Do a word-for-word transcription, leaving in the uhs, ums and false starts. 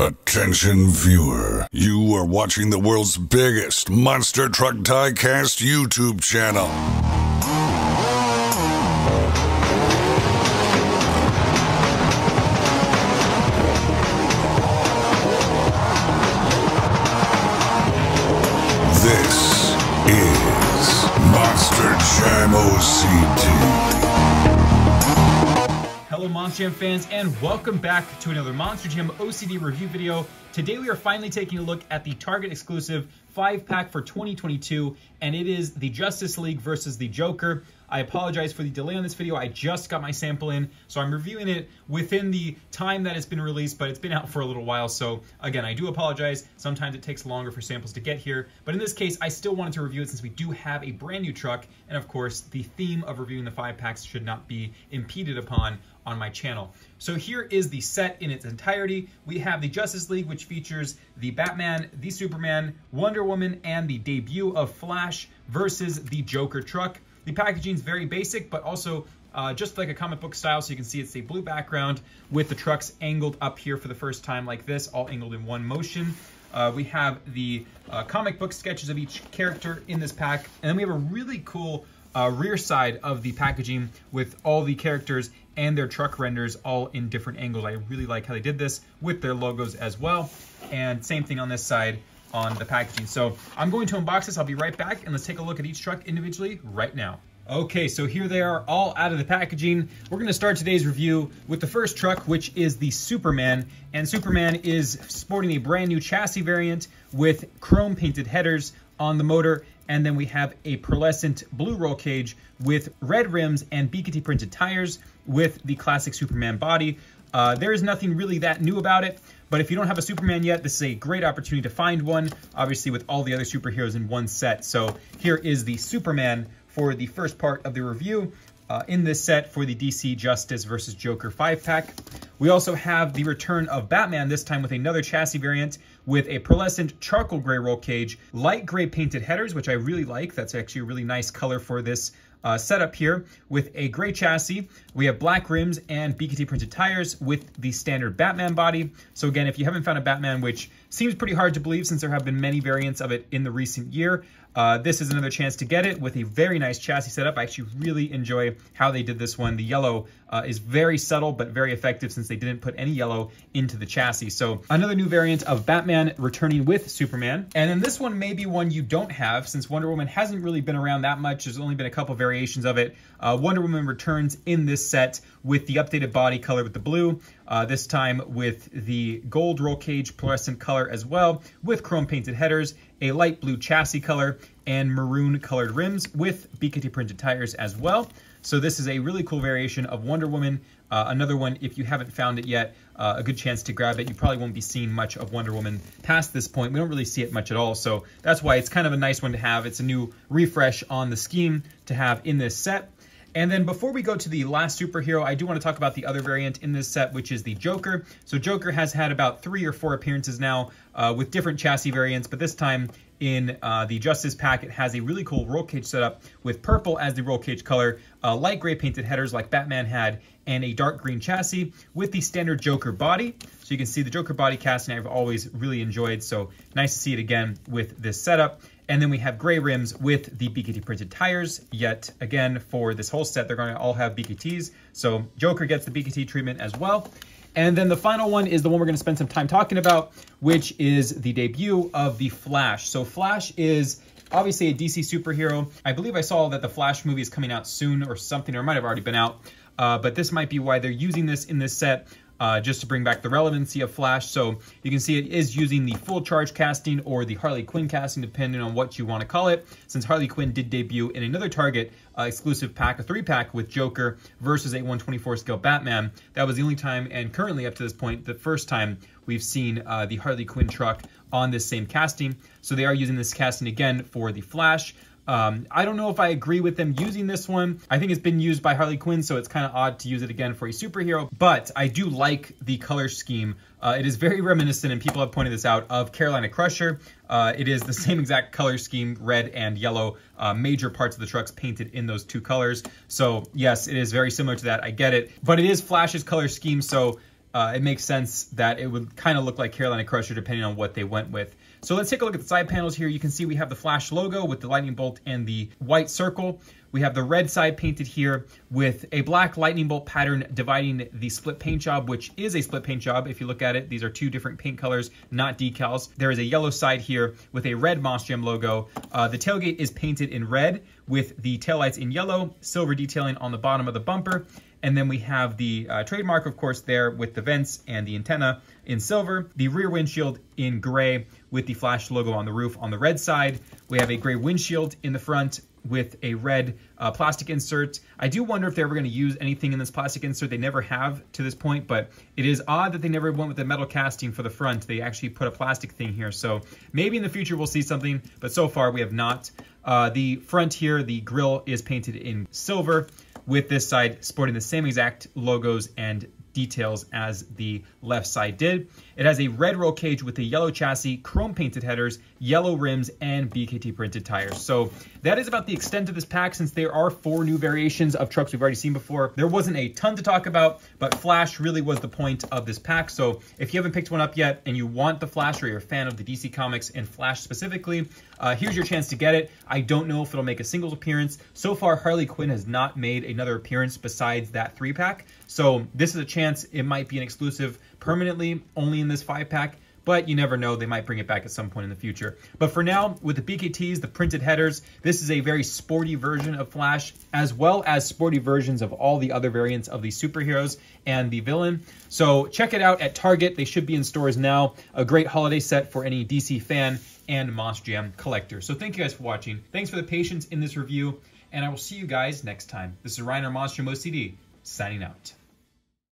Attention viewer, you are watching the world's biggest monster truck diecast YouTube channel. This is Monster Jam O C D. Hello Monster Jam fans, and welcome back to another Monster Jam O C D review video. Today we are finally taking a look at the Target exclusive five pack for twenty twenty-two, and it is the Justice League versus the Joker. I apologize for the delay on this video. I just got my sample in, so I'm reviewing it within the time that it's been released, but it's been out for a little while, so again, I do apologize. Sometimes it takes longer for samples to get here, but in this case, I still wanted to review it since we do have a brand new truck, and of course, the theme of reviewing the five packs should not be impeded upon on my channel. So here is the set in its entirety. We have the Justice League, which features the Batman, the Superman, Wonder Woman, and the debut of Flash versus the Joker truck. The packaging is very basic, but also uh, just like a comic book style, so you can see it's a blue background with the trucks angled up here for the first time like this, all angled in one motion. Uh, we have the uh, comic book sketches of each character in this pack, and then we have a really cool Uh, rear side of the packaging with all the characters and their truck renders all in different angles. I really like how they did this with their logos as well. And same thing on this side on the packaging. So I'm going to unbox this. I'll be right back, and let's take a look at each truck individually right now. Okay, so here they are all out of the packaging. We're gonna start today's review with the first truck, which is the Superman. And Superman is sporting a brand new chassis variant with chrome painted headers on the motor, and then we have a pearlescent blue roll cage with red rims and B K T printed tires with the classic Superman body. Uh, there is nothing really that new about it, but if you don't have a Superman yet, this is a great opportunity to find one, obviously with all the other superheroes in one set. So here is the Superman for the first part of the review uh, in this set for the D C Justice versus Joker five pack. We also have the return of Batman, this time with another chassis variant with a pearlescent charcoal gray roll cage, light gray painted headers, which I really like. That's actually a really nice color for this uh, setup here with a gray chassis. We have black rims and B K T printed tires with the standard Batman body. So again, if you haven't found a Batman, which seems pretty hard to believe since there have been many variants of it in the recent year, uh, this is another chance to get it with a very nice chassis setup. I actually really enjoy how they did this one. The yellow uh, is very subtle, but very effective since they didn't put any yellow into the chassis. So another new variant of Batman returning with Superman. And then this one may be one you don't have since Wonder Woman hasn't really been around that much. There's only been a couple variations of it. Uh, Wonder Woman returns in this set with the updated body color with the blue, uh, this time with the gold roll cage fluorescent color as well, with chrome painted headers, a light blue chassis color, and maroon colored rims with B K T printed tires as well. So this is a really cool variation of Wonder Woman. Uh, another one, if you haven't found it yet, uh, a good chance to grab it. You probably won't be seeing much of Wonder Woman past this point. We don't really see it much at all, so that's why it's kind of a nice one to have. It's a new refresh on the scheme to have in this set. And then before we go to the last superhero, I do want to talk about the other variant in this set, which is the Joker. So Joker has had about three or four appearances now uh, with different chassis variants, but this time in uh, the Justice pack, it has a really cool roll cage setup with purple as the roll cage color, uh, light gray painted headers like Batman had, and a dark green chassis with the standard Joker body. So you can see the Joker body casting I've always really enjoyed, so nice to see it again with this setup. And then we have gray rims with the B K T printed tires. Yet again, for this whole set, they're going to all have B K Ts. So Joker gets the B K T treatment as well. And then the final one is the one we're going to spend some time talking about, which is the debut of the Flash. So Flash is obviously a D C superhero. I believe I saw that the Flash movie is coming out soon or something, or might have already been out. Uh, but this might be why they're using this in this set. Uh, just to bring back the relevancy of Flash. So you can see it is using the full charge casting or the Harley Quinn casting, depending on what you want to call it, since Harley Quinn did debut in another Target uh, exclusive pack, a three pack with Joker versus a one twenty-four scale Batman. That was the only time, and currently up to this point, the first time we've seen uh, the Harley Quinn truck on this same casting. So they are using this casting again for the Flash. Um, I don't know if I agree with them using this one. I think it's been used by Harley Quinn, so it's kind of odd to use it again for a superhero, but I do like the color scheme. Uh, it is very reminiscent, and people have pointed this out, of Carolina Crusher. Uh, it is the same exact color scheme, red and yellow, uh, major parts of the trucks painted in those two colors. So yes, it is very similar to that. I get it, but it is Flash's color scheme, so uh, it makes sense that it would kind of look like Carolina Crusher depending on what they went with. So let's take a look at the side panels here. You can see we have the Flash logo with the lightning bolt and the white circle. We have the red side painted here with a black lightning bolt pattern dividing the split paint job, which is a split paint job. If you look at it, these are two different paint colors, not decals. There is a yellow side here with a red Monster Jam logo. Uh, the tailgate is painted in red with the taillights in yellow, silver detailing on the bottom of the bumper. And then we have the uh, trademark, of course, there with the vents and the antenna in silver, the rear windshield in gray with the Flash logo on the roof on the red side. We have a gray windshield in the front with a red uh, plastic insert. I do wonder if they're ever going to use anything in this plastic insert. They never have to this point, but it is odd that they never went with the metal casting for the front. They actually put a plastic thing here. So maybe in the future we'll see something, but so far we have not. Uh, the front here, the grille is painted in silver, with this side sporting the same exact logos and details as the left side did. It has a red roll cage with a yellow chassis, chrome painted headers, yellow rims, and B K T printed tires. So that is about the extent of this pack, since there are four new variations of trucks we've already seen before. There wasn't a ton to talk about, but Flash really was the point of this pack. So if you haven't picked one up yet and you want the Flash, or you're a fan of the D C Comics and Flash specifically, uh, here's your chance to get it. I don't know if it'll make a singles appearance. So far, Harley Quinn has not made another appearance besides that three pack. So this is a chance it might be an exclusive permanently only in this five pack, but you never know. They might bring it back at some point in the future. But for now, with the B K Ts, the printed headers, this is a very sporty version of Flash, as well as sporty versions of all the other variants of the superheroes and the villain. So check it out at Target. They should be in stores now. A great holiday set for any D C fan and Monster Jam collector. So thank you guys for watching. Thanks for the patience in this review, and I will see you guys next time. This is Ryan, our Monster Jam O C D, signing out.